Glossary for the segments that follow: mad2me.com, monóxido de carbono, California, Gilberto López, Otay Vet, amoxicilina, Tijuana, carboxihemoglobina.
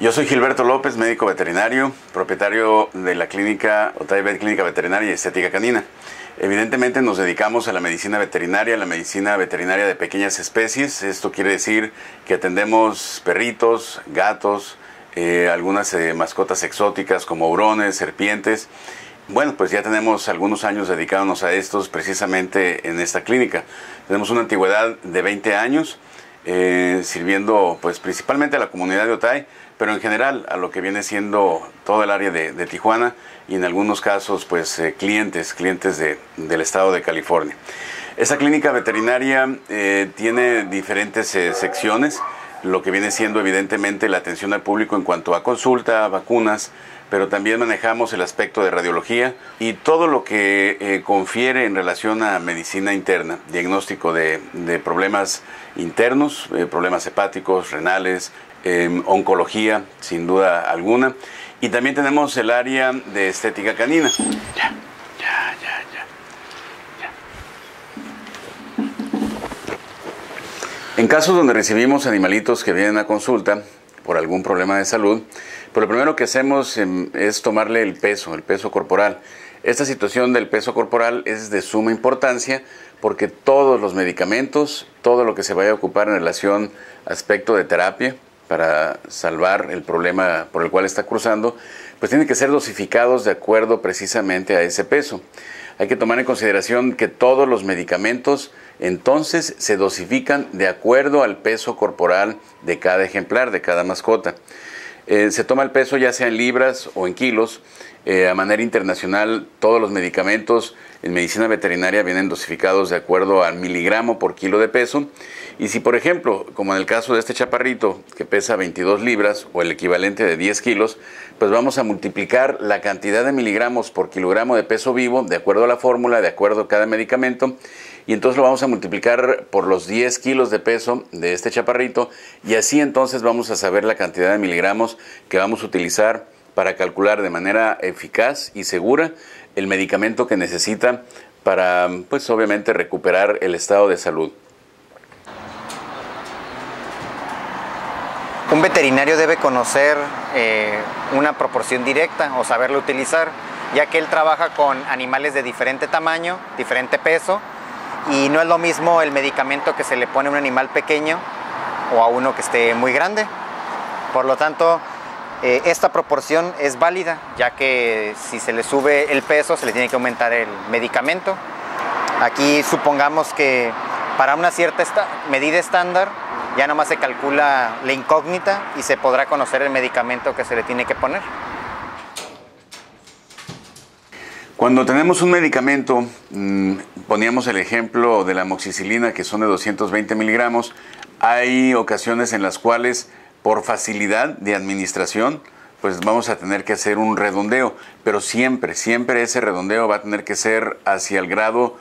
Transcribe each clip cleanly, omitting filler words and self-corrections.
Yo soy Gilberto López, médico veterinario, propietario de la clínica Otay Vet, clínica veterinaria y estética canina. Evidentemente nos dedicamos a la medicina veterinaria de pequeñas especies. Esto quiere decir que atendemos perritos, gatos, algunas mascotas exóticas como hurones, serpientes. Bueno, pues ya tenemos algunos años dedicándonos a estos precisamente en esta clínica. Tenemos una antigüedad de 20 años. Sirviendo pues principalmente a la comunidad de Otay, pero en general a lo que viene siendo todo el área de Tijuana y en algunos casos pues clientes del estado de California. Esta clínica veterinaria tiene diferentes secciones, lo que viene siendo evidentemente la atención al público en cuanto a consulta, vacunas, pero también manejamos el aspecto de radiología y todo lo que confiere en relación a medicina interna, diagnóstico de problemas internos, problemas hepáticos, renales, oncología, sin duda alguna. Y también tenemos el área de estética canina. En casos donde recibimos animalitos que vienen a consulta por algún problema de salud, pero lo primero que hacemos es tomarle el peso corporal. Esta situación del peso corporal es de suma importancia porque todos los medicamentos, todo lo que se vaya a ocupar en relación a aspecto de terapia para salvar el problema por el cual está cruzando, pues tienen que ser dosificados de acuerdo precisamente a ese peso. Hay que tomar en consideración que todos los medicamentos entonces se dosifican de acuerdo al peso corporal de cada ejemplar, de cada mascota. Se toma el peso ya sea en libras o en kilos. A manera internacional, todos los medicamentos en medicina veterinaria vienen dosificados de acuerdo al miligramo por kilo de peso. Y si, por ejemplo, como en el caso de este chaparrito que pesa 22 libras o el equivalente de 10 kilos, pues vamos a multiplicar la cantidad de miligramos por kilogramo de peso vivo de acuerdo a la fórmula, de acuerdo a cada medicamento. Y entonces lo vamos a multiplicar por los 10 kilos de peso de este chaparrito y así entonces vamos a saber la cantidad de miligramos que vamos a utilizar para calcular de manera eficaz y segura el medicamento que necesita para, pues obviamente, recuperar el estado de salud. Un veterinario debe conocer una proporción directa o saberlo utilizar, ya que él trabaja con animales de diferente tamaño, diferente peso, y no es lo mismo el medicamento que se le pone a un animal pequeño o a uno que esté muy grande. Por lo tanto, esta proporción es válida, ya que si se le sube el peso, se le tiene que aumentar el medicamento. Aquí supongamos que para una cierta medida estándar, ya nomás se calcula la incógnita y se podrá conocer el medicamento que se le tiene que poner. Cuando tenemos un medicamento, poníamos el ejemplo de la amoxicilina, que son de 220 miligramos, hay ocasiones en las cuales, por facilidad de administración, pues vamos a tener que hacer un redondeo, pero siempre ese redondeo va a tener que ser hacia el grado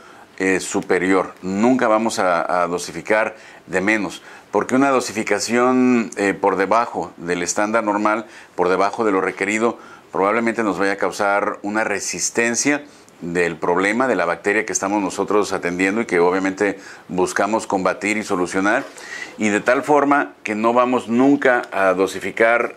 superior. Nunca vamos a dosificar de menos, porque una dosificación por debajo del estándar normal, por debajo de lo requerido, probablemente nos vaya a causar una resistencia del problema, de la bacteria que estamos nosotros atendiendo y que obviamente buscamos combatir y solucionar, y de tal forma que no vamos nunca a dosificar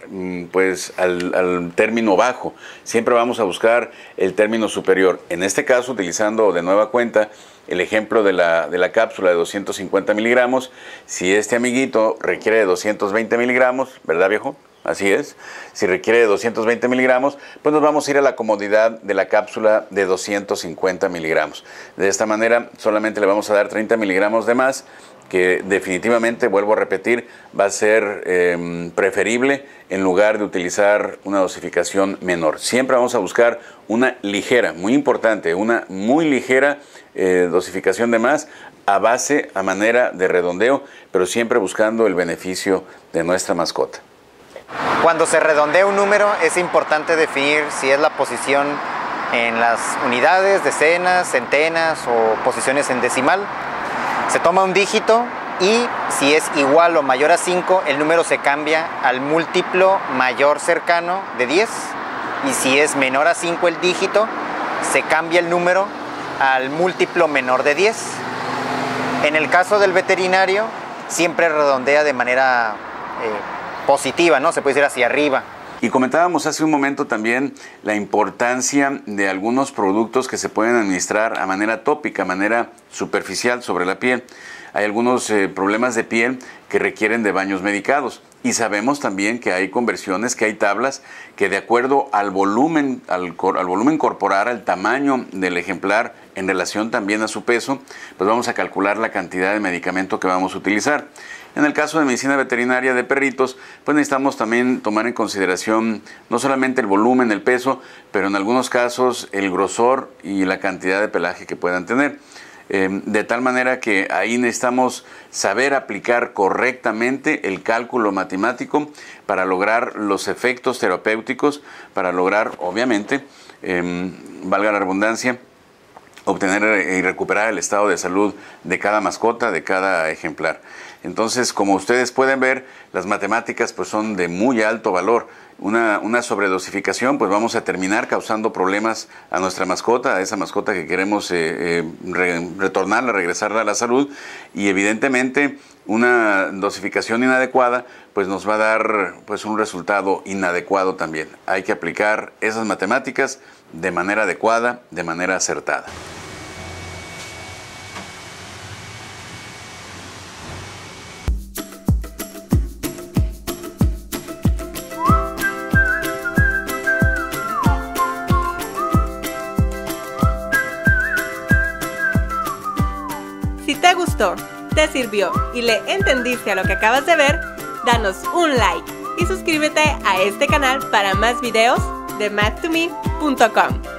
pues al término bajo, siempre vamos a buscar el término superior. En este caso, utilizando de nueva cuenta el ejemplo de la cápsula de 250 miligramos, si este amiguito requiere de 220 miligramos, ¿verdad, viejo? Así es, si requiere de 220 miligramos, pues nos vamos a ir a la comodidad de la cápsula de 250 miligramos. De esta manera solamente le vamos a dar 30 miligramos de más, que definitivamente, vuelvo a repetir, va a ser preferible en lugar de utilizar una dosificación menor. Siempre vamos a buscar una ligera, muy importante, una muy ligera dosificación de más, a base, a manera de redondeo, pero siempre buscando el beneficio de nuestra mascota. Cuando se redondea un número, es importante definir si es la posición en las unidades, decenas, centenas o posiciones en decimal. Se toma un dígito y si es igual o mayor a 5, el número se cambia al múltiplo mayor cercano de 10. Y si es menor a 5 el dígito, se cambia el número al múltiplo menor de 10. En el caso del veterinario, siempre redondea de manera positiva, ¿no? Se puede ir hacia arriba. Y comentábamos hace un momento también la importancia de algunos productos que se pueden administrar a manera tópica, a manera superficial sobre la piel. Hay algunos problemas de piel que requieren de baños medicados. Y sabemos también que hay conversiones, que hay tablas que de acuerdo al volumen, al volumen corporal, al tamaño del ejemplar en relación también a su peso, pues vamos a calcular la cantidad de medicamento que vamos a utilizar. En el caso de medicina veterinaria de perritos, pues necesitamos también tomar en consideración no solamente el volumen, el peso, pero en algunos casos el grosor y la cantidad de pelaje que puedan tener. De tal manera que ahí necesitamos saber aplicar correctamente el cálculo matemático para lograr los efectos terapéuticos, para lograr, obviamente, valga la redundancia, obtener y recuperar el estado de salud de cada mascota, de cada ejemplar. Entonces, como ustedes pueden ver, las matemáticas pues son de muy alto valor. Una sobredosificación, pues vamos a terminar causando problemas a nuestra mascota, a esa mascota que queremos regresarla a la salud, y evidentemente una dosificación inadecuada pues nos va a dar pues un resultado inadecuado también. Hay que aplicar esas matemáticas de manera adecuada, de manera acertada. Si te gustó, te sirvió y le entendiste a lo que acabas de ver, danos un like y suscríbete a este canal para más videos de mad2me.com.